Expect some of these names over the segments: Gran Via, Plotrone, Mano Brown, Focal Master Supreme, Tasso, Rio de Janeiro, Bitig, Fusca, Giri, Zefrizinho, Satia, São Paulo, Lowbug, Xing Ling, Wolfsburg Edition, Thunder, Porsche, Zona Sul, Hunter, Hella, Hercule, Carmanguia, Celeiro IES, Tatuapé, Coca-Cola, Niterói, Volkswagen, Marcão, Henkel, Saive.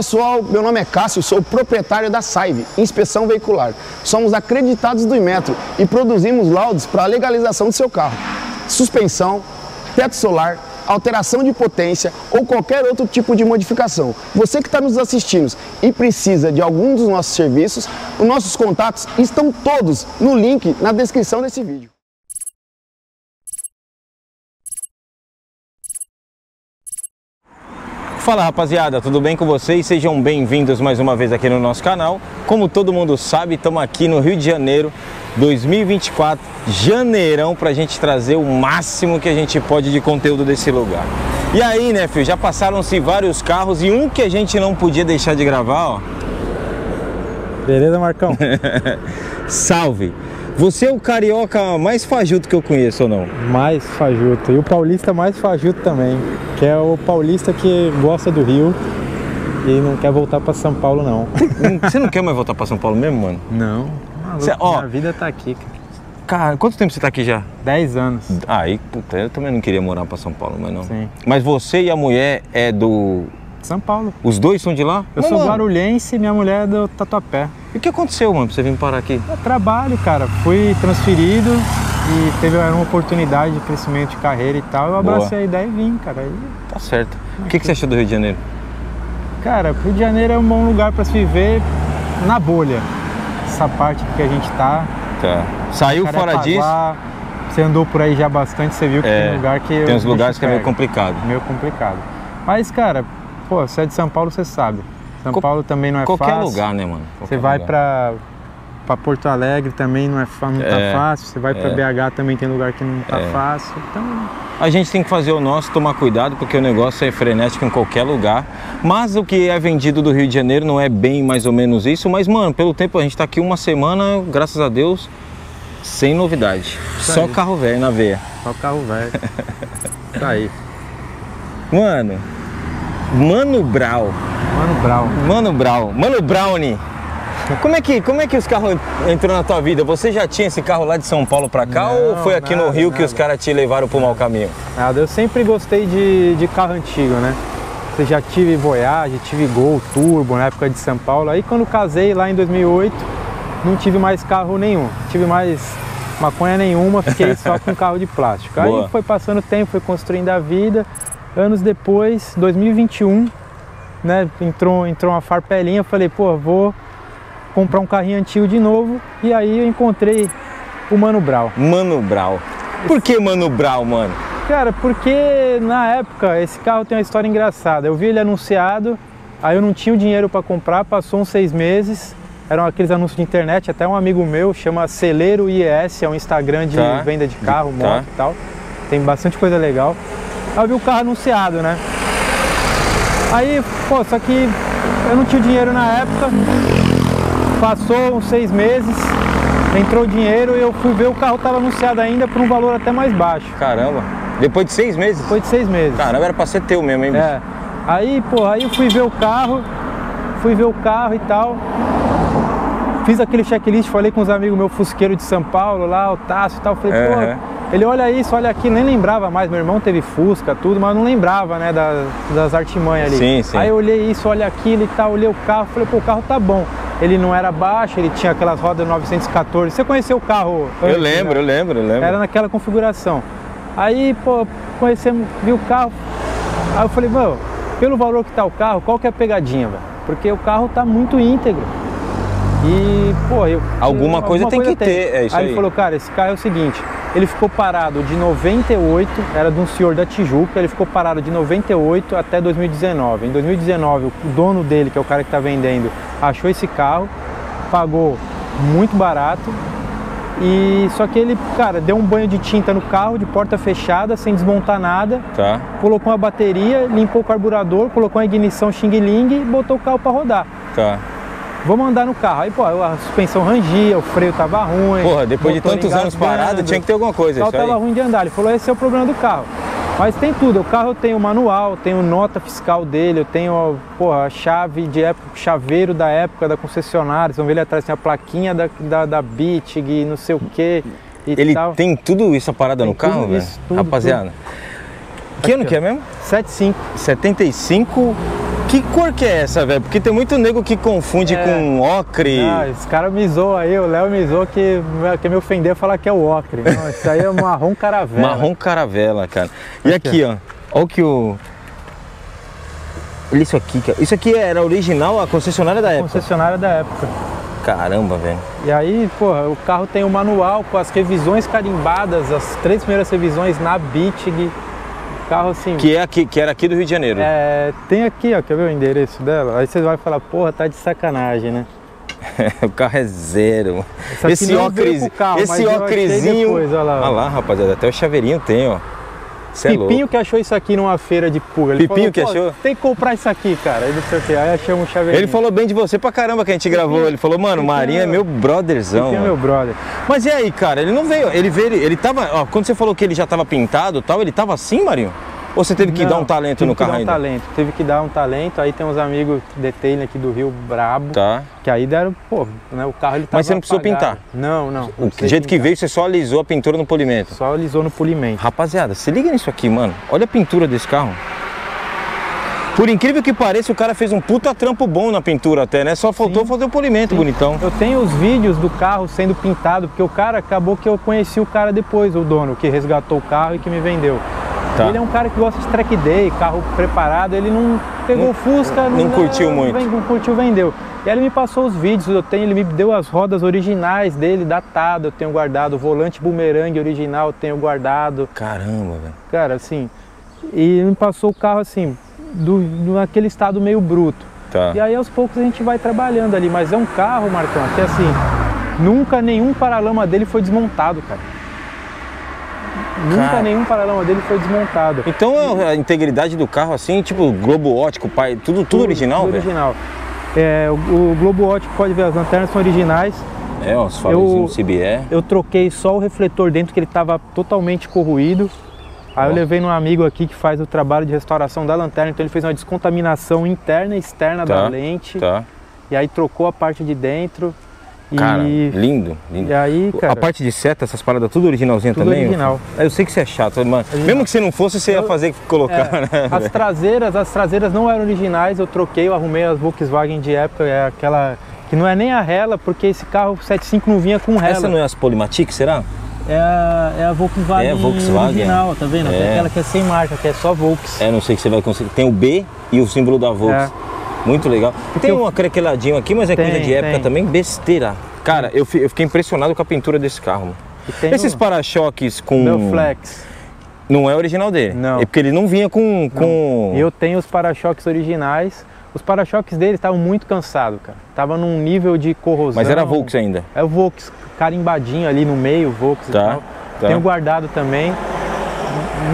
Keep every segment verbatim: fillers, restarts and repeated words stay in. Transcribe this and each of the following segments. Pessoal, meu nome é Cássio, sou o proprietário da Saive, Inspeção Veicular. Somos acreditados do Inmetro e produzimos laudos para a legalização do seu carro. Suspensão, teto solar, alteração de potência ou qualquer outro tipo de modificação. Você que está nos assistindo e precisa de algum dos nossos serviços, os nossos contatos estão todos no link na descrição desse vídeo. Fala rapaziada, tudo bem com vocês? Sejam bem-vindos mais uma vez aqui no nosso canal. Como todo mundo sabe, estamos aqui no Rio de Janeiro dois mil e vinte e quatro, janeirão, pra gente trazer o máximo que a gente pode de conteúdo desse lugar. E aí, né, filho, já passaram-se vários carros e um que a gente não podia deixar de gravar, ó. Beleza, Marcão? Salve! Você é o carioca mais fajuto que eu conheço ou não? Mais fajuto. E o paulista mais fajuto também. Que é o paulista que gosta do Rio e não quer voltar pra São Paulo, não. Você não quer mais voltar pra São Paulo mesmo, mano? Não. Maluco, você, ó, minha vida tá aqui, cara. Cara, quanto tempo você tá aqui já? Dez anos. Aí, ah, puta, eu também não queria morar pra São Paulo, mas não. Sim. Mas você e a mulher é do... São Paulo. Os dois são de lá? Eu sou guarulhense e minha mulher é do Tatuapé. E o que aconteceu, mano, pra você vir parar aqui? Eu trabalho, cara. Fui transferido e teve uma oportunidade de crescimento de carreira e tal. Eu abracei Boa. a ideia e vim, cara. E... Tá certo. O que, que você achou do Rio de Janeiro? Cara, Rio de Janeiro é um bom lugar pra se viver na bolha. Essa parte que a gente tá. Tá. Saiu fora disso? Você andou por aí já bastante, você viu que é, tem lugar que... Tem uns lugares que é meio complicado. Meio complicado. Mas, cara... Pô, você é de São Paulo, você sabe. São Co Paulo também não é qualquer fácil. Qualquer lugar, né, mano? Qualquer você vai pra, pra Porto Alegre também não, é, não é, tá fácil. Você vai é. pra B H também tem lugar que não tá é. fácil. Então... A gente tem que fazer o nosso, tomar cuidado, porque o negócio é frenético em qualquer lugar. Mas o que é vendido do Rio de Janeiro não é bem mais ou menos isso. Mas, mano, pelo tempo, a gente tá aqui uma semana, graças a Deus, sem novidade. Isso Só aí. carro velho na veia. Só carro velho. Isso aí. Mano... Mano Brown. Mano Brown. Mano Brown. Mano Brownie. Como é que, como é que os carros entrou na tua vida? Você já tinha esse carro lá de São Paulo pra cá não, ou foi aqui nada, no Rio nada. que os caras te levaram pro mau caminho? Nada, eu sempre gostei de, de carro antigo, né? Eu já tive Voyage, tive Gol, Turbo na época de São Paulo. Aí quando casei lá em dois mil e oito, não tive mais carro nenhum. Tive mais maconha nenhuma, fiquei só com carro de plástico. Aí Boa. foi passando o tempo, foi construindo a vida. Anos depois, dois mil e vinte e um, né, entrou, entrou uma farpelinha, eu falei, pô, vou comprar um carrinho antigo de novo. E aí eu encontrei o Mano Brown. Mano Brown. Por que Mano Brown, mano? Cara, porque na época esse carro tem uma história engraçada. Eu vi ele anunciado, aí eu não tinha o dinheiro para comprar, passou uns seis meses. Eram aqueles anúncios de internet, até um amigo meu, chama Celeiro I E S, é um Instagram de tá. venda de carro, tá. moto e tal. Tem bastante coisa legal. Aí eu vi o carro anunciado, né? Aí, pô, só que eu não tinha dinheiro na época. Passou uns seis meses, entrou o dinheiro e eu fui ver, o carro tava anunciado ainda por um valor até mais baixo. Caramba! Depois de seis meses? Depois de seis meses. Caramba, era pra ser teu mesmo, hein, bicho? É. Aí, pô, aí eu fui ver o carro, fui ver o carro e tal. Fiz aquele checklist, falei com os amigos meus fusqueiros de São Paulo lá, o Tasso e tal, falei, é. pô... Ele olha isso, olha aqui, nem lembrava mais. Meu irmão teve Fusca, tudo, mas não lembrava, né, das, das artimanhas ali. Sim, sim. Aí eu olhei isso, olha aquilo e tal, olhei o carro, falei, pô, o carro tá bom. Ele não era baixo, ele tinha aquelas rodas novecentos e quatorze. Você conheceu o carro? Antes, eu lembro, né? eu lembro, eu lembro. Era naquela configuração. Aí, pô, conhecemos, vi o carro. Aí eu falei, mano, pelo valor que tá o carro, qual que é a pegadinha, velho? Porque o carro tá muito íntegro. E, pô, eu... Alguma eu, coisa alguma tem coisa que tem. ter, é isso aí. Aí ele falou, cara, esse carro é o seguinte... Ele ficou parado de noventa e oito, era de um senhor da Tijuca, ele ficou parado de noventa e oito até dois mil e dezenove. Em dois mil e dezenove, o dono dele, que é o cara que está vendendo, achou esse carro, pagou muito barato, e só que ele, cara, deu um banho de tinta no carro, de porta fechada, sem desmontar nada, tá. colocou uma bateria, limpou o carburador, colocou uma ignição Xing Ling e botou o carro para rodar. Tá. Vamos andar no carro. Aí, pô, a suspensão rangia, o freio tava ruim. Porra, depois de tantos anos parado, tinha que ter alguma coisa. O carro tava ruim de andar. Ele falou, esse é o problema do carro. Mas tem tudo. O carro tem o manual, tem o nota fiscal dele, eu tenho, porra, a chave de época, o chaveiro da época da concessionária. Vocês vão ver ali atrás, tem a plaquinha da, da, da Bitig, não sei o quê e Ele tal. tem tudo isso, a parada tem no carro, velho? Tudo, Rapaziada. Tudo. Que ano que é mesmo? setenta e cinco. setenta e cinco... Que cor que é essa, velho? Porque tem muito nego que confunde é. com ocre. Ah, esse cara me zoou aí, o Léo me zoou que, que me ofendeu falar que é o ocre. Não, isso aí é marrom caravela. Marrom caravela, cara. E aqui, ó. Olha o que o... Olha isso aqui, cara. Isso aqui era original, a concessionária da época? Concessionária da época. Caramba, velho. E aí, porra, o carro tem o um manual com as revisões carimbadas, as três primeiras revisões na Bitig. Carro assim, que, é aqui, que era aqui do Rio de Janeiro. É, tem aqui, ó, quer ver o endereço dela? Aí vocês vão falar, porra, tá de sacanagem, né? O carro é zero. Esse ocrezinho, carro, esse ocrezinho. Depois, olha lá, olha lá, rapaziada, até o chaveirinho tem, ó. Cê Pipinho é que achou isso aqui numa feira de pulga. Ele Pipinho falou, que achou? Tem que comprar isso aqui, cara. Ele disse assim, aí achamos um chaveirinho. Ele falou bem de você pra caramba que a gente Pipinho. gravou. Ele falou, mano, Marinho é meu brotherzão. Pipinho é meu brother. Mas e aí, cara? Ele não veio. Ele veio. Ele tava. Ó, quando você falou que ele já tava pintado e tal, ele tava assim, Marinho? Ou você teve que não, dar um talento no carro ainda? Teve que dar um ainda? talento. Teve que dar um talento. Aí tem uns amigos detailing aqui do Rio Brabo. Tá. Que aí deram, pô, né, o carro ele tava Mas você não precisou apagado. pintar? Não, não. não do jeito pintar. que veio, você só alisou a pintura no polimento? Só alisou no polimento. Rapaziada, se liga nisso aqui, mano. Olha a pintura desse carro. Por incrível que pareça, o cara fez um puta trampo bom na pintura até, né? Só faltou sim, fazer o polimento sim. bonitão. Eu tenho os vídeos do carro sendo pintado, porque o cara, acabou que eu conheci o cara depois, o dono, que resgatou o carro e que me vendeu. Tá. Ele é um cara que gosta de track day, carro preparado, ele não pegou não, o Fusca, não, não curtiu não, muito. Não, não curtiu, vendeu. E aí ele me passou os vídeos, eu tenho, ele me deu as rodas originais dele, datado, eu tenho guardado, o volante bumerangue original eu tenho guardado. Caramba, velho. Cara, assim, e ele me passou o carro assim, do, naquele estado meio bruto. Tá. E aí aos poucos a gente vai trabalhando ali, mas é um carro, Marcão, que assim, nunca nenhum paralama dele foi desmontado, cara. Nunca cara. nenhum paralama dele foi desmontado. Então a integridade do carro assim, tipo globo ótico, pai, tudo, tudo, tudo original, tudo original. É, o, o globo ótico, pode ver, as lanternas são originais. É, ó, os faróis C B E. Eu troquei só o refletor dentro, que ele estava totalmente corroído. Aí oh. eu levei num amigo aqui que faz o trabalho de restauração da lanterna, então ele fez uma descontaminação interna e externa tá, da lente. Tá. E aí trocou a parte de dentro. Cara, e... lindo, lindo. E aí, cara, a parte de seta, essas paradas, tudo originalzinha tudo também? original. Eu, eu sei que você é chato, mano. Gente... Mesmo que você não fosse, você eu... ia fazer colocar, é, né? As traseiras, as traseiras não eram originais, eu troquei, eu arrumei as Volkswagen de época, é aquela que não é nem a Hella, porque esse carro setenta e cinco não vinha com Hella. Essa não é as Polymatic, será? É a, é a Volkswagen, é, Volkswagen original, tá vendo? É. É aquela que é sem marca, que é só Volks. É, não sei que você vai conseguir. Tem o B e o símbolo da Volks. É. Muito legal. Tem um acrequeladinho aqui, mas é tem, coisa de época tem. também, besteira. Cara, eu, eu fiquei impressionado com a pintura desse carro. Esses um... para-choques com... Belflex. Não é original dele. Não. É porque ele não vinha com... com... Eu tenho os para-choques originais. Os para-choques dele estavam muito cansados, cara. Tava num nível de corrosão. Mas era Volks ainda? É o Volks, carimbadinho ali no meio, Volks tá, e tal. Tá. Tenho guardado também.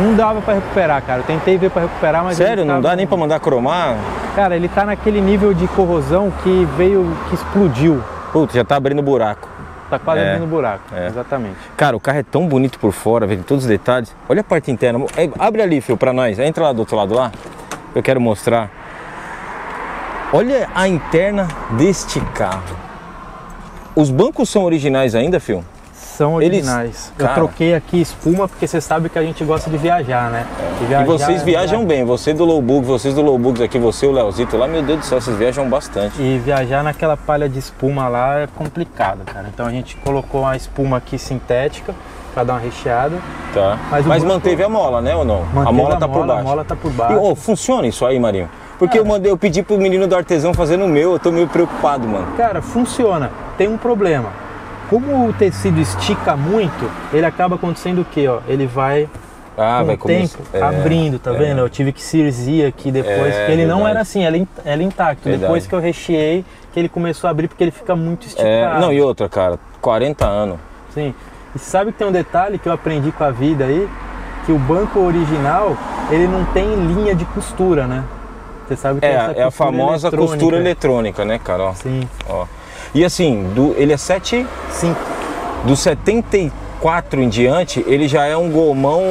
Não dava para recuperar, cara. Eu tentei ver para recuperar, mas... Sério? Não dá nem para mandar cromar? Cara, ele tá naquele nível de corrosão que veio, que explodiu. Putz, já tá abrindo buraco. Tá quase é, abrindo buraco, é. exatamente. Cara, o carro é tão bonito por fora, vê todos os detalhes. Olha a parte interna. É, abre ali, filho, pra nós. Entra lá do outro lado lá. Eu quero mostrar. Olha a interna deste carro. Os bancos são originais ainda, filho? São originais. Eles, eu troquei aqui espuma porque você sabe que a gente gosta de viajar, né? De viajar, e vocês viajam é... bem, você do Lowbug, vocês do Lowbug aqui, você o Leozito lá, meu Deus do céu, vocês viajam bastante. E viajar naquela palha de espuma lá é complicado, cara. Então a gente colocou uma espuma aqui sintética para dar uma recheada. Tá. Mas, Mas manteve a mola, né ou não? A mola tá por baixo. A mola tá por baixo. E, oh, funciona isso aí, Marinho? Porque ah, eu mandei, eu pedi pro menino do artesão fazer no meu, eu tô meio preocupado, mano. Cara, funciona. Tem um problema. Como o tecido estica muito, ele acaba acontecendo o quê? Ó? Ele vai ah, com vai o tempo é, abrindo, tá é. vendo? Eu tive que cirzir aqui depois. É, ele verdade. não era assim, ela é intacto. Verdade. Depois que eu recheei, que ele começou a abrir porque ele fica muito esticado. É, não, e outra, cara, quarenta anos. Sim. E sabe que tem um detalhe que eu aprendi com a vida aí? Que o banco original, ele não tem linha de costura, né? Você sabe que é, essa é a famosa eletrônica. costura eletrônica, né, cara? Ó, Sim. Ó. E assim, do, ele é sete... Sim. Do setenta e quatro em diante, ele já é um gomão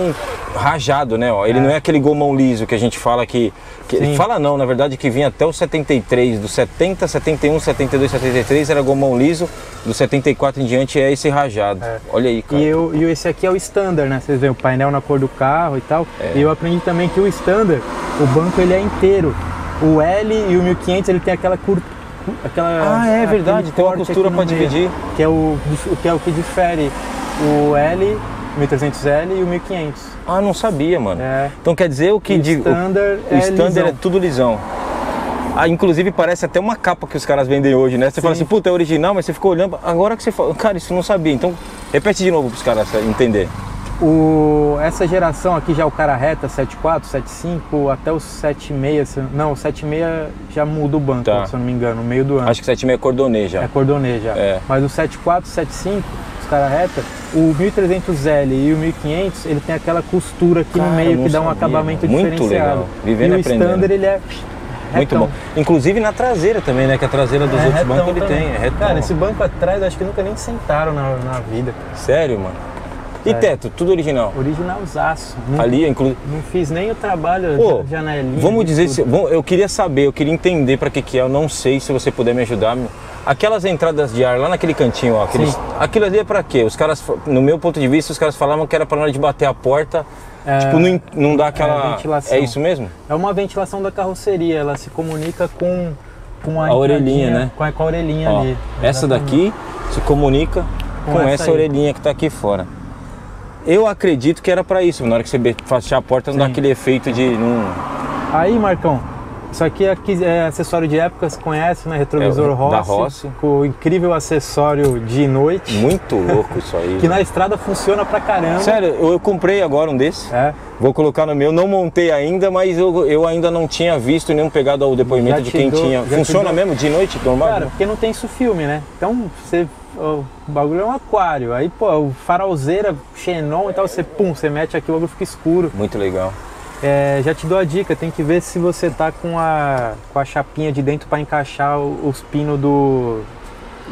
rajado, né? Ó. Ele é. não é aquele gomão liso que a gente fala que... que fala não, na verdade, que vinha até o setenta e três. Do setenta, setenta e um, setenta e dois, setenta e três era gomão liso. Do setenta e quatro em diante é esse rajado. É. Olha aí, cara. E, eu, e esse aqui é o standard, né? Vocês veem o painel na cor do carro e tal. É. E eu aprendi também que o standard, o banco, ele é inteiro. O L e o mil e quinhentos ele tem aquela curta. Aquela, ah, é verdade, tem uma costura para dividir. Que é, o, que é o que difere o L, mil e trezentos L e o mil e quinhentos. Ah, não sabia, mano. É. Então quer dizer o que digo. O standard, o, é, o standard é tudo lisão. Ah, inclusive parece até uma capa que os caras vendem hoje, né? Você Sim. fala assim, puta, é original, mas você ficou olhando. Agora que você fala, cara, isso eu não sabia. Então repete de novo para os caras entender. O, essa geração aqui já o cara reta, setenta e quatro, setenta e cinco, até o setenta e seis, não, o setenta e seis já muda o banco, tá. Se eu não me engano, no meio do ano. Acho que setenta e seis é cordonê já. É cordonê já. É. Mas o setenta e quatro, setenta e cinco, os cara reta, o mil e trezentos L e o mil e quinhentos, ele tem aquela costura aqui cara, no meio que dá um sabia, acabamento mano. Diferenciado. Muito legal. Vivendo e aprendendo. O standard ele é... Muito retão. Bom. Inclusive na traseira também, né? Que a traseira dos é outros bancos ele também. Tem. É cara, esse banco atrás eu acho que nunca nem sentaram na, na vida. Sério, mano? E teto, tudo original? Originalzaço. Ali, inclusive. Não fiz nem o trabalho oh, de janelinha. Vamos dizer, se, vamos, eu queria saber, eu queria entender para que que é, eu não sei se você puder me ajudar. Aquelas entradas de ar lá naquele cantinho, ó, aqueles, aquilo ali é para quê? Os caras, no meu ponto de vista, os caras falavam que era para na hora de bater a porta, é, tipo, não, não dá aquela... É, ventilação. É isso mesmo? É uma ventilação da carroceria, ela se comunica com, com a, a orelhinha, né? Com a, com a orelhinha ó, ali. Exatamente. Essa daqui se comunica com, com essa, essa orelhinha que tá aqui fora. Eu acredito que era para isso, na hora que você fechar a porta não Sim. dá aquele efeito de... Não... Aí, Marcão, isso aqui é, é acessório de época, você conhece, né? Retrovisor é, Rossi, da Rossi, com o incrível acessório de noite. Muito louco isso aí. Que né? na estrada funciona pra caramba. Sério, eu, eu comprei agora um desse, é. Vou colocar no meu, não montei ainda, mas eu, eu ainda não tinha visto nenhum pegado ao depoimento já de quem dou, tinha. Funciona te mesmo de noite, normal? Cara, porque não tem isso filme, né? Então, você... O bagulho é um aquário, aí pô, o farolzeira, xenon e tal, você pum, você mete aqui, o bagulho fica escuro. Muito legal. É, já te dou a dica, tem que ver se você tá com a, com a chapinha de dentro para encaixar os pinos do,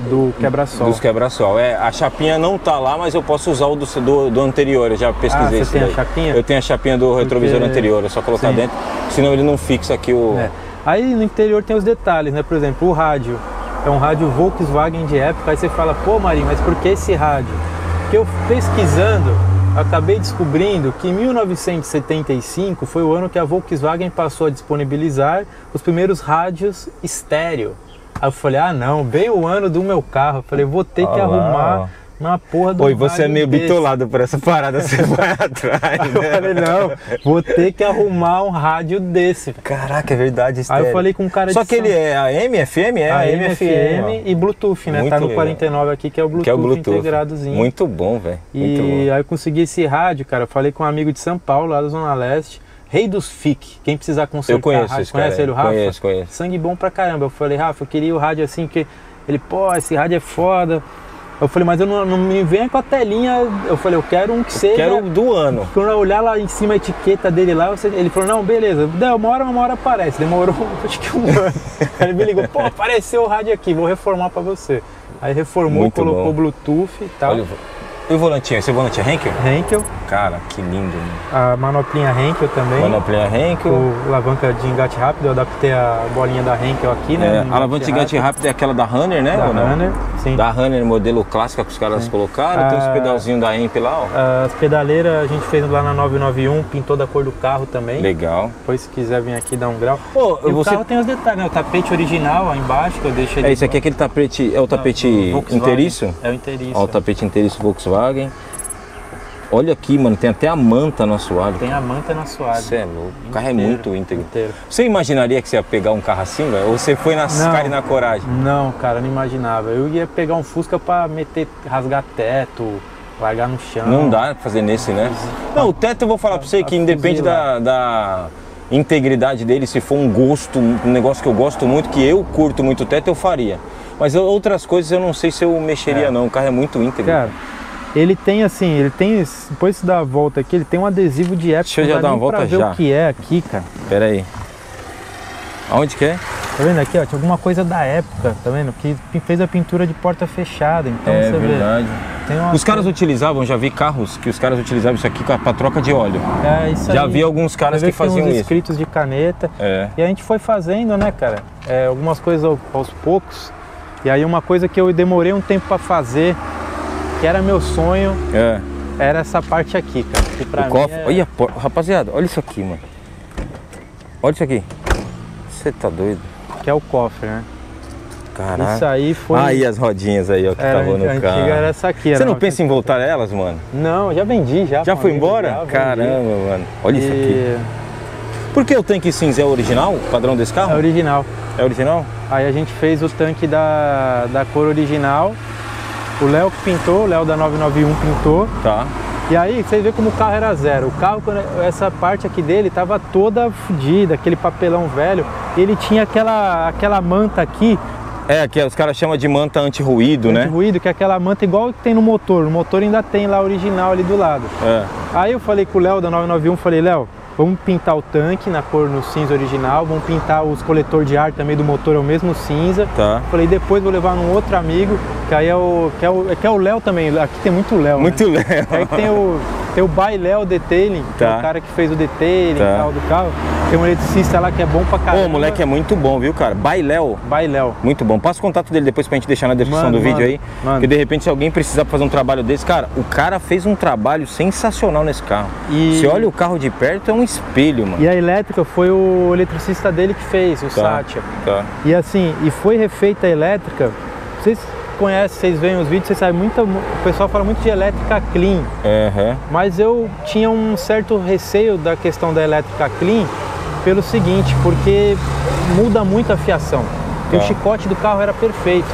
do quebra-sol. Dos quebra-sol, é, a chapinha não tá lá, mas eu posso usar o do, do, do anterior, eu já pesquisei ah, você tem daí. A chapinha? Eu tenho a chapinha do retrovisor Porque... anterior, é só colocar Sim. dentro, senão ele não fixa aqui o... É. Aí no interior tem os detalhes, né, por exemplo, o rádio. É um rádio Volkswagen de época, aí você fala, pô Marinho, mas por que esse rádio? Porque eu pesquisando, acabei descobrindo que mil novecentos e setenta e cinco foi o ano que a Volkswagen passou a disponibilizar os primeiros rádios estéreo. Aí eu falei, ah não, bem o ano do meu carro, eu falei, vou ter que Olá. arrumar... Na porra do Oi, você é meio desse. bitolado por essa parada, você vai atrás. Né? Eu falei, não, vou ter que arrumar um rádio desse. Véio. Caraca, é verdade. Estéreo. Aí eu falei com um cara Só de que São... ele é A M, F M? É A M, F M e Bluetooth, né? Muito tá no quarenta e nove aqui, que é o Bluetooth, que é o Bluetooth. integradozinho. Muito bom, velho. E bom. aí eu consegui esse rádio, cara. Eu falei com um amigo de São Paulo, lá da Zona Leste. Rei dos F I C, quem precisar consertar. Eu conheço esse cara. Conhece ele, o Rafa? Conheço, conheço. Sangue bom pra caramba. Eu falei, Rafa, eu queria o rádio assim, que ele, pô, esse rádio é foda. Eu falei, mas eu não, não me venha com a telinha. Eu falei, eu quero um que seja. Quero do ano. Quando eu olhar lá em cima a etiqueta dele lá, ele falou, não, beleza, uma hora, uma hora aparece. Demorou acho que um ano. Ele me ligou, pô, apareceu o rádio aqui, vou reformar pra você. Aí reformou, Muito colocou bom. Bluetooth e tal. Olha, e o volantinho? Esse é o volantinho Henkel? Henkel. Cara, que lindo. Mano. A manoplinha Henkel também. Manoplinha Henkel. O alavanca de engate rápido, eu adaptei a bolinha da Henkel aqui, né? É, a alavanca de engate rápido. rápido é aquela da Hunter, né? Da Hunter, sim. Da Hunter, modelo clássico que os caras sim. colocaram. Ah, tem os pedalzinhos da Henkel lá, ó. As pedaleiras a gente fez lá na nove nove um, pintou da cor do carro também. Legal. Depois se quiser vir aqui dar um grau. Pô, e você... o carro tem os detalhes, né? O tapete original ó, embaixo que eu deixei. É, de... esse aqui é aquele tapete, é o tapete inteiriço? É o inteiriço. Ó, o tapete inteiriço Volkswagen. Volkswagen. Olha aqui, mano, tem até a manta no assoalho. Tem a manta no assoalho. Você é louco. O carro é muito íntegro. Inteiro. Você imaginaria que você ia pegar um carro assim, velho? Ou você foi nas caras e na coragem? Não, cara, não imaginava. Eu ia pegar um Fusca pra meter, rasgar teto, largar no chão. Não dá pra fazer nesse, né? Não, o teto eu vou falar pra você que independe da, da integridade dele, se for um gosto, um negócio que eu gosto muito, que eu curto muito o teto, eu faria. Mas outras coisas eu não sei se eu mexeria, é. não. O carro é muito íntegro. Cara, ele tem assim, ele tem, depois de dar a volta aqui, ele tem um adesivo de época. Deixa eu já dar uma volta já. Pra ver o que é aqui, cara. Pera aí. Aonde que é? Tá vendo aqui, ó, tinha alguma coisa da época, tá vendo? Que fez a pintura de porta fechada, então é, você verdade. vê. Tem uma... Os caras utilizavam, já vi carros que os caras utilizavam isso aqui pra troca de óleo. É, isso aí. Já vi alguns caras que faziam isso. Escritos de caneta. É. E a gente foi fazendo, né, cara, é, algumas coisas aos poucos. E aí uma coisa que eu demorei um tempo pra fazer, que era meu sonho, é. era essa parte aqui, cara. Que pra o mim cofre, é... olha, rapaziada, olha isso aqui, mano. Olha isso aqui. Você tá doido. Que é o cofre, né? Caraca. Isso aí foi... Ah, e as rodinhas aí, ó, que era, tava no carro. A antiga era essa aqui, né? Você não pensa em voltar a elas, mano? Não, já vendi, já. Já foi embora? Já, caramba, mano. Olha e... isso aqui. Por que o tanque cinza é o original, o padrão desse carro? É original. É original? Aí a gente fez o tanque da, da cor original. O Léo que pintou, o Léo da nove nove um pintou. Tá. E aí você vê como o carro era zero. O carro, quando essa parte aqui dele tava toda fodida, aquele papelão velho. Ele tinha aquela, aquela manta aqui. É, que os caras chamam de manta anti-ruído, anti né? Anti-ruído, que é aquela manta igual que tem no motor. O motor ainda tem lá a original ali do lado. É. Aí eu falei com o Léo da nove nove um, falei, Léo, vamos pintar o tanque na cor no cinza original, vamos pintar os coletores de ar também do motor, é o mesmo cinza. Tá. Falei, depois vou levar num outro amigo, que aí é o que é o, que é o Léo também. Aqui tem muito Léo, Muito né? Léo. Aí tem o, tem o Bai Léo Detailing, tá. Que é o cara que fez o detailing tá. e tal do carro. Tem um eletricista lá que é bom pra caramba. Ô, moleque é muito bom, viu, cara? Bai Léo. Bai Léo. Muito bom. Passa o contato dele depois pra gente deixar na descrição mano, do vídeo mano, aí. Mano. Porque de repente se alguém precisar fazer um trabalho desse, cara, o cara fez um trabalho sensacional nesse carro. E... se olha o carro de perto, é um espelho, mano. E a elétrica foi o eletricista dele que fez, o tá, Satia. Tá. E assim, e foi refeita a elétrica. Vocês conhecem, vocês veem os vídeos, vocês sabem muito. O pessoal fala muito de elétrica clean. Uhum. Mas eu tinha um certo receio da questão da elétrica clean. Pelo seguinte, porque muda muito a fiação. Tá. O chicote do carro era perfeito.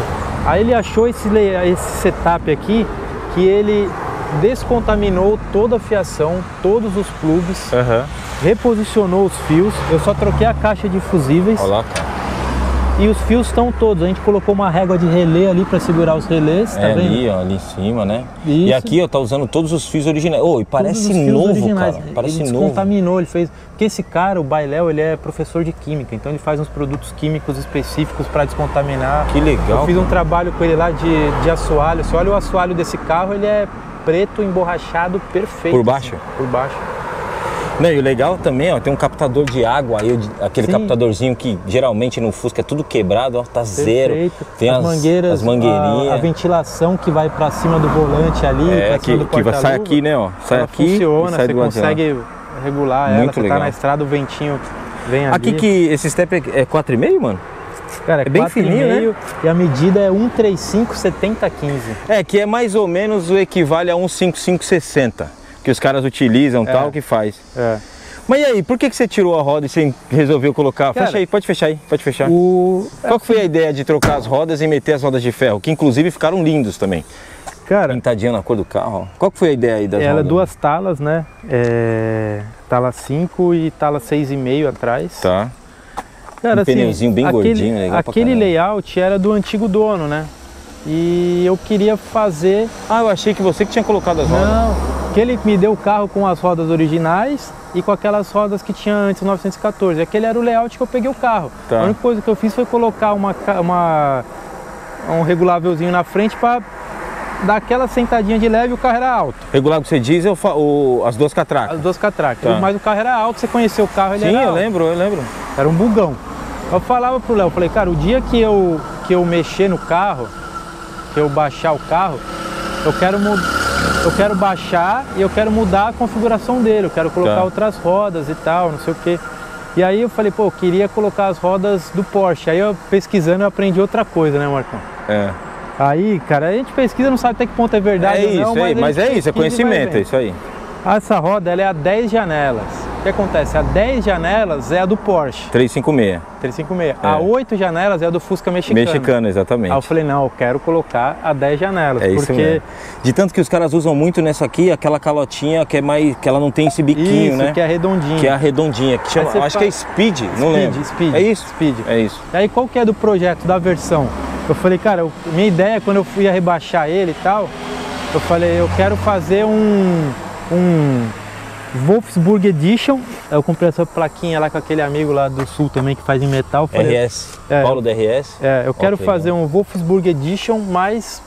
Aí ele achou esse, esse setup aqui, que ele descontaminou toda a fiação, todos os plugs, uhum. reposicionou os fios. Eu só troquei a caixa de fusíveis. Olá, cara. E os fios estão todos. A gente colocou uma régua de relé ali para segurar os relés, tá é, vendo? Ali, ó, ali em cima, né? Isso. E aqui, ó, tá usando todos os fios originais. Oh, e parece novo, cara. Parece ele novo. Descontaminou, ele fez... Porque esse cara, o Bai Léo, ele é professor de química, então ele faz uns produtos químicos específicos para descontaminar. Que legal. Eu fiz um cara. trabalho com ele lá de, de assoalho. Você olha o assoalho desse carro, ele é preto, emborrachado, perfeito. Por baixo? Assim, por baixo. Não, e o legal também, ó, tem um captador de água, aí, aquele Sim. captadorzinho que geralmente no Fusca é tudo quebrado, ó, tá zero. Perfeito. Tem as, as mangueiras, as mangueirinhas. A, a ventilação que vai para cima do volante ali, é, pra cima que, do porta-luva, que vai, sai aqui, né, ó, sai ela aqui funciona, sai você consegue lá. regular ela, Muito você legal. tá na estrada, o ventinho vem ali. Aqui que esse step é quatro e meio, mano? Cara, é, é bem fininho, né? E a medida é um trinta e cinco, setenta, quinze. É, que é mais ou menos o equivale a um cinquenta e cinco, sessenta. Que os caras utilizam, é. tal, que faz. É. Mas e aí, por que, que você tirou a roda e você resolveu colocar? Cara, fecha aí, pode fechar aí, pode fechar. O... Qual é, foi assim... a ideia de trocar as rodas e meter as rodas de ferro? Que inclusive ficaram lindos também. Cara... Pintadinha na cor do carro. Qual que foi a ideia aí das ela rodas? Ela é duas talas, né? É... Tala cinco e tala seis e meio atrás. Tá. Cara, um assim, pneuzinho bem aquele, gordinho, legal pra caramba. Aquele layout era do antigo dono, né? E eu queria fazer... Ah, eu achei que você que tinha colocado as rodas. Não. Que ele me deu o carro com as rodas originais e com aquelas rodas que tinha antes, nove quatorze. Aquele era o layout que eu peguei o carro. Tá. A única coisa que eu fiz foi colocar uma, uma, um regulávelzinho na frente para dar aquela sentadinha de leve e o carro era alto. Regulável que você diz é o, as duas catracas? As duas catracas. Tá. Mas o carro era alto, você conheceu o carro, ele Sim, era Sim, eu alto. lembro, eu lembro. Era um bugão. Eu falava pro Léo, falei, cara, o dia que eu, que eu mexer no carro, que eu baixar o carro, eu quero mudar. Eu quero baixar e eu quero mudar a configuração dele, eu quero colocar tá. outras rodas e tal, não sei o quê. E aí eu falei, pô, eu queria colocar as rodas do Porsche. Aí eu pesquisando eu aprendi outra coisa, né, Marcão? É. Aí, cara, a gente pesquisa, não sabe até que ponto é verdade é ou não. Isso, mas é, mas é isso, é conhecimento, é isso aí. Essa roda, ela é a dez janelas. O que acontece? A dez janelas é a do Porsche. trezentos e cinquenta e seis. trezentos e cinquenta e seis. É. A oito janelas é a do Fusca mexicano. Mexicano, exatamente. Aí eu falei, não, eu quero colocar a dez janelas. É porque... isso mesmo. De tanto que os caras usam muito nessa aqui, aquela calotinha que é mais, que ela não tem esse biquinho, isso, né? que é arredondinha. Que é arredondinha. Que chama... Acho fala... que é Speed, speed não lembro. Speed, é isso? Speed. É isso. E aí qual que é do projeto, da versão? Eu falei, cara, eu... minha ideia, quando eu fui rebaixar ele e tal, eu falei, eu quero fazer um... um Wolfsburg Edition. Eu comprei essa plaquinha lá com aquele amigo lá do sul também que faz em metal. Falei, R S, é, Paulo da R S. É, eu quero okay, fazer um Wolfsburg Edition mais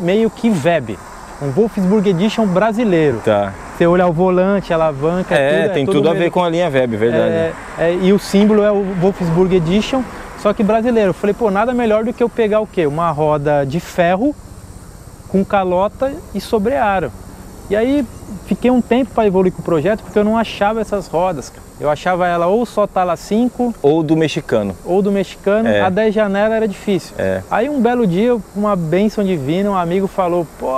meio que V E B. Um Wolfsburg Edition brasileiro. Tá. Você olhar o volante, a alavanca, é, tudo, tem é tudo a ver meio... com a linha V E B, verdade. É, é, e o símbolo é o Wolfsburg Edition, só que brasileiro. Eu falei, pô, nada melhor do que eu pegar o quê? Uma roda de ferro com calota e sobrearo. E aí fiquei um tempo para evoluir com o projeto, porque eu não achava essas rodas, cara. Eu achava ela ou só tala cinco... Ou do mexicano. Ou do mexicano. É. A dez janela era difícil. É. Aí um belo dia, uma bênção divina, um amigo falou, pô,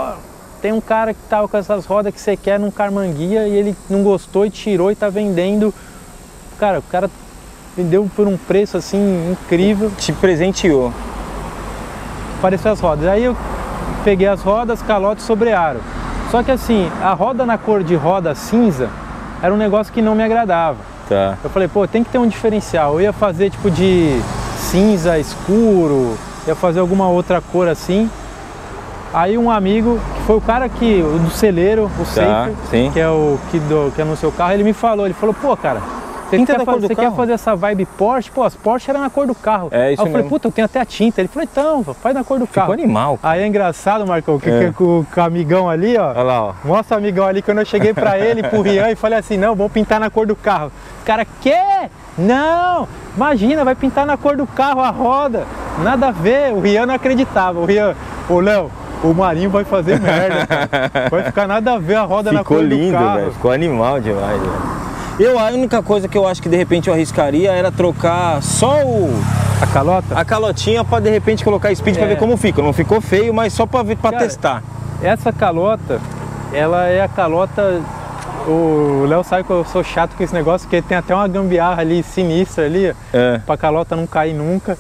tem um cara que tava com essas rodas que você quer num Carmanguia e ele não gostou e tirou e tá vendendo. Cara, o cara vendeu por um preço assim incrível. Te presenteou. Apareceu as rodas. Aí eu peguei as rodas, calote sobre aro. Só que assim, a roda na cor de roda cinza era um negócio que não me agradava. Tá. Eu falei, pô, tem que ter um diferencial. Eu ia fazer tipo de cinza escuro, ia fazer alguma outra cor assim. Aí um amigo, que foi o cara que, do celeiro, o tá, Seifer, que é o que, do, que anunciou o carro, ele me falou, ele falou, pô, cara, você, quer, da faz, cor do você carro? quer fazer essa vibe Porsche? Pô, as Porsche eram na cor do carro. É, isso Aí eu mesmo. falei, puta, eu tenho até a tinta. Ele falou, então, faz na cor do Ficou carro. Ficou animal. Cara. Aí é engraçado, Marcão, que, é. que, com, com o amigão ali, ó. Olha lá, ó. Mostra o amigão ali, quando eu cheguei pra ele, pro Rian, e falei assim, não, vamos pintar na cor do carro. O cara, quê? Não! Imagina, vai pintar na cor do carro a roda. Nada a ver. O Rian não acreditava. O Rian, ô, Léo, o Marinho vai fazer merda, cara. Vai ficar nada a ver a roda Ficou na cor lindo, do carro. Ficou lindo, velho. Ficou animal demais, velho. Eu, a única coisa que eu acho que de repente eu arriscaria era trocar só o... A calota? A calotinha para de repente colocar speed é. para ver como fica. Não ficou feio, mas só para ver, para testar. Essa calota, ela é a calota... O Léo sabe que eu sou chato com esse negócio, porque tem até uma gambiarra ali, sinistra ali, é. para a calota não cair nunca.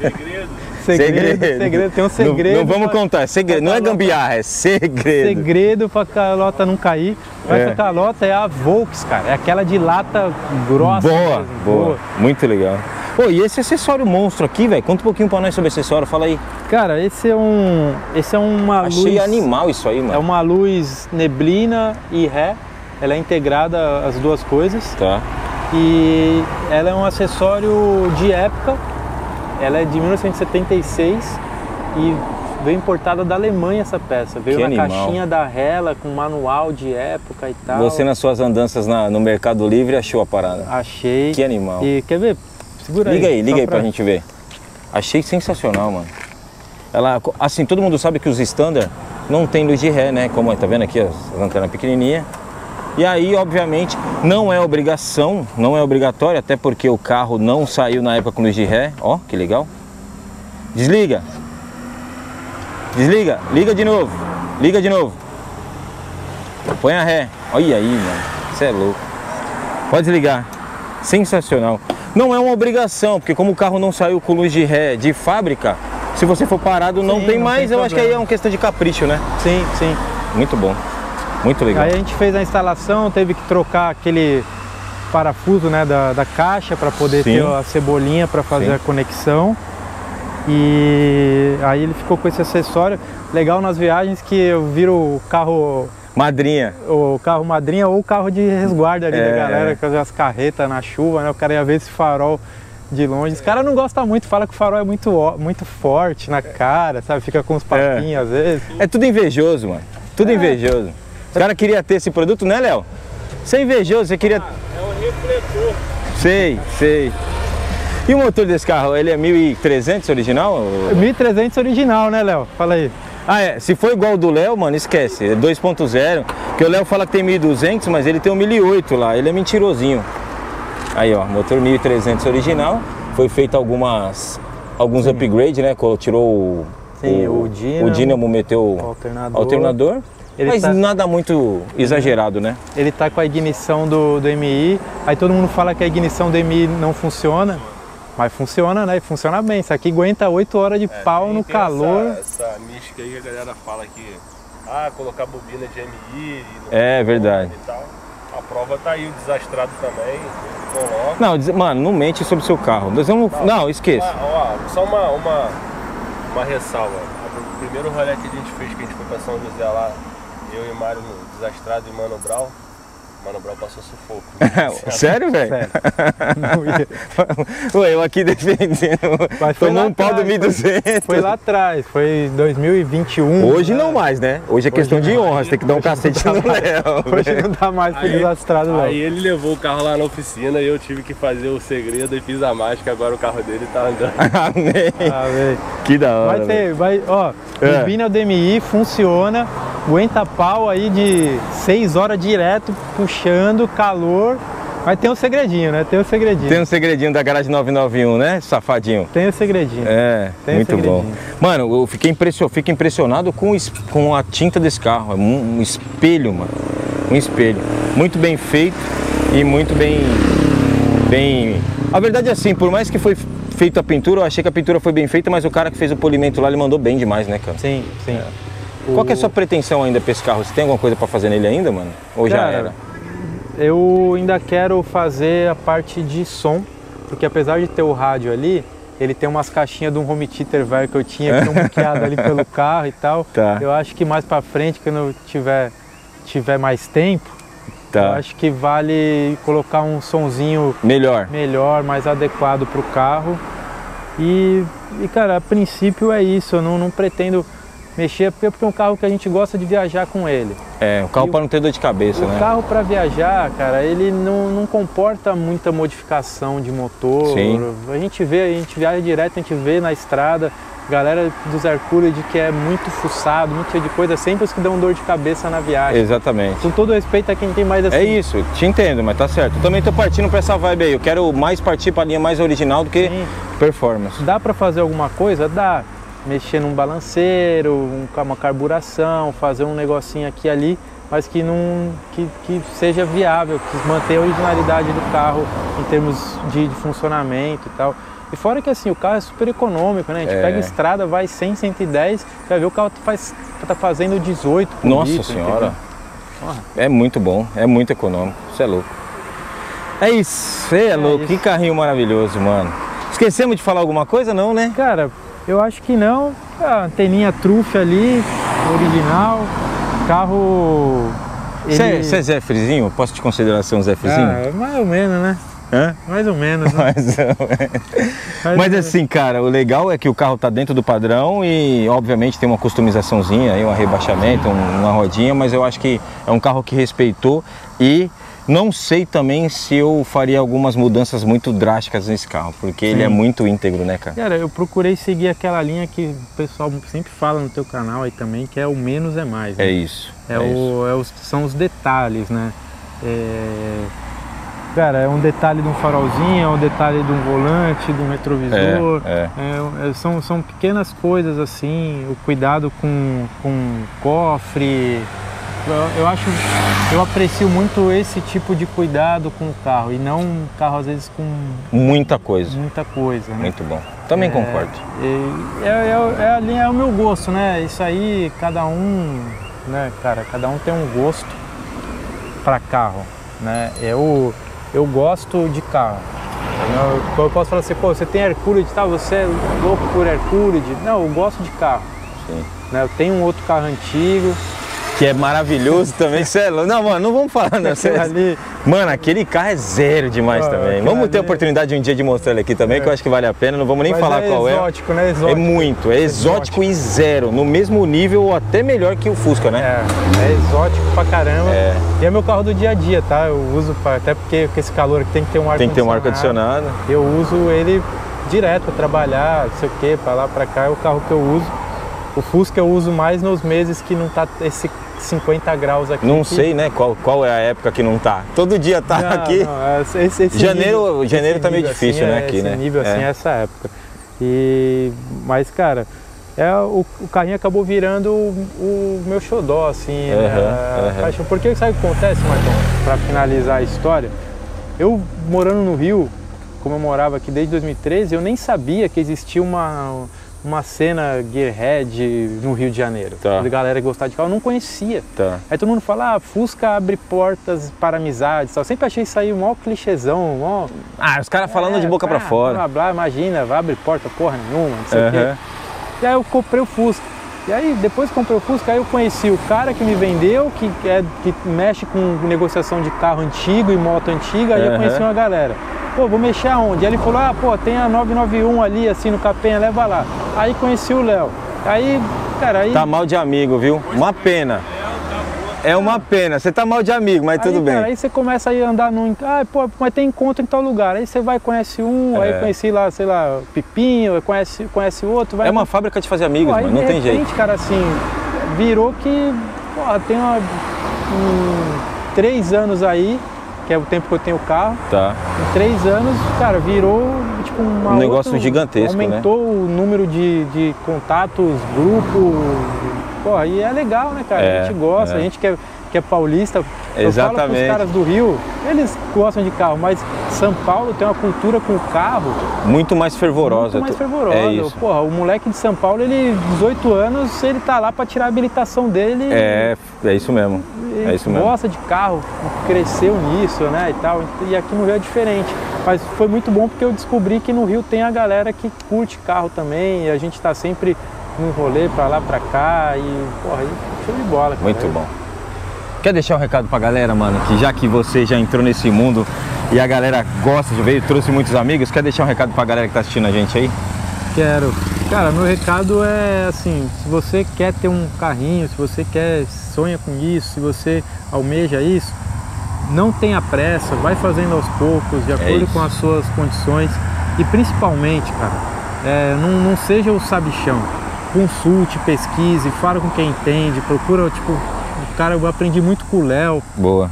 Segredo. Segredo, segredo, segredo, tem um segredo. Não, não vamos pra, contar, segredo, não é gambiarra, é segredo. Segredo pra calota não cair. É. Essa calota é a Volks, cara, é aquela de lata grossa. Boa, mesmo, boa, boa, muito legal. Pô, e esse acessório monstro aqui, velho, conta um pouquinho pra nós sobre o acessório, fala aí. Cara, esse é um, esse é uma Achei luz... Achei animal isso aí, mano. É uma luz neblina e ré, ela é integrada as duas coisas. Tá. E ela é um acessório de época. Ela é de mil novecentos e setenta e seis e veio importada da Alemanha essa peça. Veio na caixinha da Hella com manual de época e tal. Você nas suas andanças na, no Mercado Livre achou a parada? Achei. Que animal. E quer ver? Segura aí. Liga aí, liga aí pra gente ver. Achei sensacional, mano. Ela, assim, todo mundo sabe que os standard não tem luz de ré, né? Como tá vendo aqui, as lanternas pequenininhas. E aí, obviamente, não é obrigação, não é obrigatório, até porque o carro não saiu na época com luz de ré. Ó, que legal. Desliga. Desliga. Liga de novo. Liga de novo. Põe a ré. Olha aí, mano. Você é louco. Pode desligar. Sensacional. Não é uma obrigação, porque como o carro não saiu com luz de ré de fábrica, se você for parado não sim, tem não mais. Tem eu problema. Acho que aí é uma questão de capricho, né? Sim, sim. Muito bom. Muito legal. Aí a gente fez a instalação, teve que trocar aquele parafuso, né, da, da caixa para poder Sim. ter a cebolinha para fazer Sim. a conexão. E aí ele ficou com esse acessório. Legal nas viagens que eu viro o carro... Madrinha. O carro madrinha ou o carro de resguardo ali é. da galera, com as carretas na chuva, né? O cara ia ver esse farol de longe. Os caras não gostam muito, fala que o farol é muito, muito forte na cara, sabe? Fica com os papinhos é. às vezes. É tudo invejoso, mano. Tudo é. invejoso. O cara queria ter esse produto, né, Léo? Você é invejoso, você queria... Ah, é um refletor. Sei, sei. E o motor desse carro, ele é mil e trezentos original? Ou... mil e trezentos original, né, Léo? Fala aí. Ah, é. Se for igual ao do Léo, mano, esquece. É dois ponto zero. Porque o Léo fala que tem mil e duzentos, mas ele tem um mil e oito lá. Ele é mentirosinho. Aí, ó. Motor mil e trezentos original. Foi feito algumas... Alguns upgrades, né? Tirou o... Sim, o, o dínamo. O dínamo meteu o alternador. alternador. Ele Mas tá... nada muito exagerado, né? Ele tá com a ignição do, do M I, aí todo mundo fala que a ignição do M I não funciona, mas funciona, né? E funciona bem, isso aqui aguenta oito horas de é, pau no calor. Essa, essa mística aí que a galera fala que, ah, colocar bobina de M I... Não é verdade. E tal. A prova tá aí, o desastrado também, coloca... Não, mano, não mente sobre o seu carro, nós vamos... Não, não esqueça. Ó, ó, só uma, uma, uma ressalva. O primeiro rolê que a gente fez, que a gente foi pra São José lá, eu e Mário desastrado e Mano Brown, Mano Brown passou sufoco. Sério, velho? Sério. Ué, eu aqui defendendo, tomou um pau do mil e duzentos. Foi lá atrás, foi dois mil e vinte e um. Hoje né? não mais, né? Hoje é hoje questão não, de honra, tem que dar um cacete no Léo. Hoje véio. não dá mais pro desastrado, não. Aí ele levou o carro lá na oficina e eu tive que fazer o segredo e fiz a mágica, agora o carro dele tá andando. Amém. Amém. Que da hora. Vai ter, vai, ó, é. bobina D M I, funciona. aguenta pau aí de seis horas direto, puxando, calor. Mas tem um segredinho, né? Tem um segredinho. Tem um segredinho da garagem nove nove um, né, safadinho? Tem um segredinho. É, tem muito um segredinho. Bom. Mano, eu fiquei impressionado, fico impressionado com, com a tinta desse carro. É um, um espelho, mano. Um espelho. Muito bem feito e muito bem... bem... A verdade é assim, por mais que foi feita a pintura, eu achei que a pintura foi bem feita, mas o cara que fez o polimento lá, ele mandou bem demais, né, cara? Sim, sim. É. O... Qual que é a sua pretensão ainda pra esse carro? Você tem alguma coisa pra fazer nele ainda, mano? Ou cara, já era? Eu ainda quero fazer a parte de som, porque apesar de ter o rádio ali, ele tem umas caixinhas de um home theater velho que eu tinha, que muqueado ali pelo carro e tal. Tá. Eu acho que mais pra frente, quando eu tiver, tiver mais tempo, tá, eu acho que vale colocar um sonzinho melhor, melhor mais adequado pro carro. E, e cara, a princípio é isso, eu não, não pretendo... mexer, porque é um carro que a gente gosta de viajar com ele. É, o carro para não ter dor de cabeça, o né? O carro para viajar, cara, ele não, não comporta muita modificação de motor. Sim. A gente vê, a gente viaja direto, a gente vê na estrada, galera dos Hercule de que é muito fuçado, muito cheio de coisa, sempre os que dão dor de cabeça na viagem. Exatamente. Com todo respeito a quem tem mais assim. É isso, te entendo, mas tá certo. Eu também tô partindo para essa vibe aí, eu quero mais partir para a linha mais original do que Sim. performance. Dá para fazer alguma coisa? Dá. Mexer num balanceiro, um, uma carburação, fazer um negocinho aqui e ali, mas que, não, que, que seja viável, que mantenha a originalidade do carro em termos de, de funcionamento e tal. E fora que assim, o carro é super econômico, né? A gente é. pega a estrada, vai cem, cento e dez, vai ver o carro faz, tá fazendo dezoito por Nossa litro, senhora! É muito bom, é muito econômico, isso é louco. É isso, é, é louco, isso. Que carrinho maravilhoso, mano. Esquecemos de falar alguma coisa, não, né? Cara, eu acho que não, a anteninha trufe ali, original, carro... Você ele... é Zefrizinho? Posso te considerar ser um Zefrizinho? Ah, mais ou menos, né? Hã? Mais ou menos, né? Mais ou menos. Mas, Mas assim, cara, o legal é que o carro tá dentro do padrão e, obviamente, tem uma customizaçãozinha, aí, um rebaixamento, uma rodinha, mas eu acho que é um carro que respeitou e... Não sei também se eu faria algumas mudanças muito drásticas nesse carro, porque Sim. ele é muito íntegro, né, cara? Cara, eu procurei seguir aquela linha que o pessoal sempre fala no teu canal aí também, que é o menos é mais. Né? É isso. É é o, isso. É os, são os detalhes, né? É... Cara, é um detalhe de um farolzinho, é um detalhe de um volante, de um retrovisor. É, é. É, são, são pequenas coisas assim, o cuidado com, com cofre... Eu acho, eu aprecio muito esse tipo de cuidado com o carro e não um carro às vezes com muita coisa, muita coisa, né? Muito bom. Também é, concordo. É, é, é, é o meu gosto, né? Isso aí, cada um, né, cara? Cada um tem um gosto para carro, né? Eu, eu gosto de carro. Eu, eu posso falar assim, pô, você tem Hercule, tá? Você é louco por Hercule? Não, eu gosto de carro. Sim. Né? Eu tenho um outro carro antigo. Que é maravilhoso também, sério. Não, mano, não vamos falar, não. Aquele ali... Mano, aquele carro é zero demais ah, também. Vamos ter a oportunidade um dia de mostrar ele aqui também, é. que eu acho que vale a pena. Não vamos nem Mas falar é qual exótico, é. Né? Exótico, né? É muito, é, é exótico, exótico e zero. No mesmo nível ou até melhor que o Fusca, né? É, é exótico pra caramba. É. E é meu carro do dia a dia, tá? Eu uso, pra... até porque com esse calor aqui tem que ter um ar-condicionado. Tem que ter um ar-condicionado. Eu uso ele direto pra trabalhar, não sei o que, pra lá, pra cá. É o carro que eu uso. O Fusca eu uso mais nos meses que não tá esse cinquenta graus aqui. Não aqui. Sei, né? Qual, qual é a época que não tá? Todo dia tá não, aqui. Não, esse, esse janeiro, nível, janeiro esse tá meio difícil, assim, né? Aqui, esse né? nível assim, é. Essa época. E, mas, cara, é, o, o carrinho acabou virando o, o meu xodó, assim. Uhum, né? Uhum. Paixão. Porque sabe o que acontece, Marcão? Pra finalizar a história, eu morando no Rio, como eu morava aqui desde dois mil e treze, eu nem sabia que existia uma... uma cena gearhead no Rio de Janeiro. Tá. A galera que gostava de carro, eu não conhecia. Tá. Aí todo mundo fala, ah, Fusca abre portas para amizades. Tal. Sempre achei isso aí um maior clichêzão. Maior... Ah, os caras falando é, de boca ah, para fora. Blá, blá, imagina, vai abrir porta porra nenhuma, não sei o quê. E aí eu comprei o Fusca. E aí depois que comprei o Fusca, aí eu conheci o cara que me vendeu, que, é, que mexe com negociação de carro antigo e moto antiga, aí uhum. eu conheci uma galera. Pô, vou mexer aonde? Aí ele falou, ah, pô, tem a nove nove um ali, assim, no Capenha, leva lá. Aí conheci o Léo. Aí, cara, aí... Tá mal de amigo, viu? Uma pena. É uma pena. Você tá mal de amigo, mas aí, tudo bem. Cara, aí você começa a andar num... Ah, pô, mas tem encontro em tal lugar. Aí você vai, conhece um, é. aí conheci lá, sei lá, Pipinho, conhece, conhece outro. Vai... É uma fábrica de fazer amigos, pô, aí, mano, não tem jeito. Aí, de repente, cara, assim, virou que... Porra, tem uma, um, três anos aí, que é o tempo que eu tenho o carro. Tá. Em três anos, cara, virou tipo uma um negócio outra, gigantesco, aumentou, né? Aumentou o número de, de contatos, grupos. Porra, e é legal, né, cara? É, a gente gosta, é. a gente quer... que é paulista, eu Exatamente. falo com os caras do Rio, eles gostam de carro, mas São Paulo tem uma cultura com o carro muito mais fervorosa. Muito mais fervorosa. É isso. Porra, o moleque de São Paulo, ele, dezoito anos, ele tá lá para tirar a habilitação dele. É, é isso mesmo. É isso mesmo. Gosta de carro, cresceu nisso, né, e tal. E aqui no Rio é diferente. Mas foi muito bom porque eu descobri que no Rio tem a galera que curte carro também, e a gente tá sempre num rolê para lá, para cá, e porra, show de bola. Cara. Muito bom. Quer deixar um recado pra galera, mano, que já que você já entrou nesse mundo e a galera gosta de ver, trouxe muitos amigos, quer deixar um recado pra galera que tá assistindo a gente aí? Quero. Cara, meu recado é assim, se você quer ter um carrinho, se você quer, sonha com isso, se você almeja isso, não tenha pressa, vai fazendo aos poucos, de acordo com as suas condições e principalmente, cara, é, não, não seja o sabichão, consulte, pesquise, fala com quem entende, procura, tipo... Cara, eu aprendi muito com o Léo. Boa.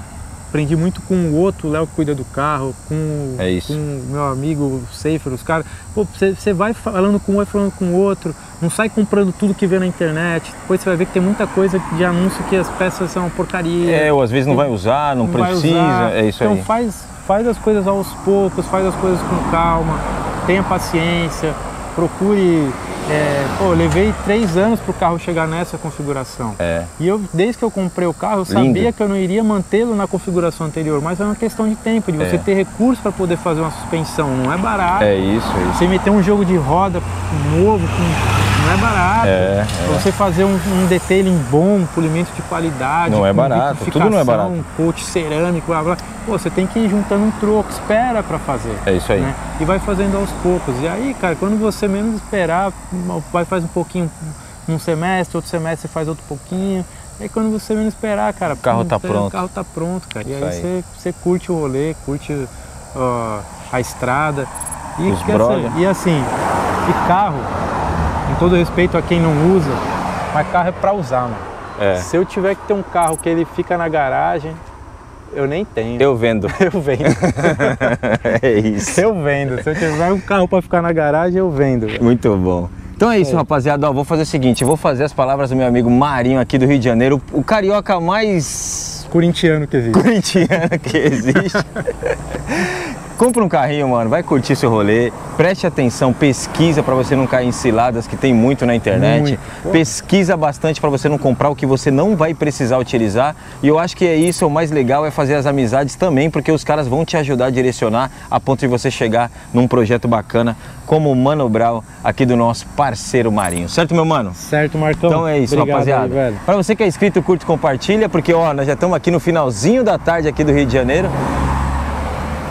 Aprendi muito com o outro Léo que cuida do carro, com é isso. com meu amigo Seifer, os caras. Pô, você vai falando com um e falando com o outro, não sai comprando tudo que vê na internet. Depois você vai ver que tem muita coisa de anúncio que as peças são uma porcaria. É, ou às vezes não vai usar, não, não precisa. Usar. É isso então, aí. Então faz, faz as coisas aos poucos, faz as coisas com calma, tenha paciência, procure. É, pô, eu levei três anos para o carro chegar nessa configuração. É. E eu, desde que eu comprei o carro, eu sabia Lindo. que eu não iria mantê-lo na configuração anterior, mas é uma questão de tempo, de você é. ter recursos para poder fazer uma suspensão. Não é barato. É isso, é isso. Você meter um jogo de roda novo, com... não é barato. É, é. Você fazer um, um detailing bom, um polimento de qualidade, não é barato. Tudo não é barato. Um coat cerâmico, blá, blá. Pô, você tem que ir juntando um troco, espera para fazer. É isso aí. Né? E vai fazendo aos poucos. E aí, cara, quando você menos esperar, vai faz um pouquinho num semestre, outro semestre você faz outro pouquinho. E aí quando você menos esperar, cara, o carro tá pronto. O carro tá pronto, cara. E aí, aí. Você, você curte o rolê, curte uh, a estrada. E, Os brother. E assim, e carro, com todo respeito a quem não usa, mas carro é pra usar, mano. É. Se eu tiver que ter um carro que ele fica na garagem, eu nem tenho. Eu vendo. Eu vendo. É isso. Eu vendo. Se eu tiver um carro pra ficar na garagem, eu vendo. Velho. Muito bom. Então é isso, é. rapaziada. Ó, vou fazer o seguinte, vou fazer as palavras do meu amigo Marinho aqui do Rio de Janeiro, o carioca mais... corintiano que existe. Corintiano que existe. Compra um carrinho, mano, vai curtir seu rolê, preste atenção, pesquisa para você não cair em ciladas, que tem muito na internet, muito. pesquisa bastante para você não comprar o que você não vai precisar utilizar, e eu acho que é isso, o mais legal é fazer as amizades também, porque os caras vão te ajudar a direcionar a ponto de você chegar num projeto bacana, como o Mano Brown, aqui do nosso parceiro Marinho, certo, meu mano? Certo, Marcão. Então é isso, Obrigado, rapaziada. Para você que é inscrito, curte, compartilha, porque ó, nós já estamos aqui no finalzinho da tarde aqui do Rio de Janeiro.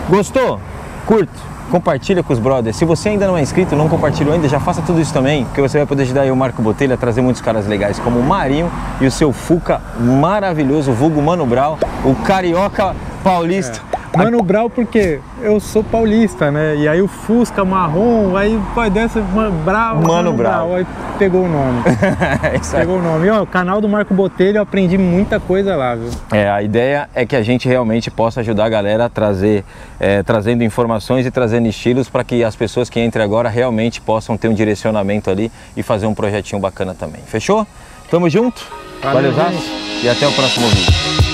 Gostou? Curte, compartilha com os brothers. Se você ainda não é inscrito, não compartilhou ainda, já faça tudo isso também, que você vai poder ajudar aí o Marco Botelho a trazer muitos caras legais, como o Marinho e o seu Fusca maravilhoso, vulgo Mano Brown, o carioca paulista. É. Mano Brown porque eu sou paulista, né? E aí o Fusca marrom, aí vai dessa Mano Brown. Mano Brown. Aí pegou o nome. é pegou o nome. E, ó, o canal do Marco Botelho, eu aprendi muita coisa lá, viu? É, a ideia é que a gente realmente possa ajudar a galera a trazer, é, trazendo informações e trazendo estilos para que as pessoas que entrem agora realmente possam ter um direcionamento ali e fazer um projetinho bacana também. Fechou? Tamo junto? Valeu, Valeu e até o próximo vídeo.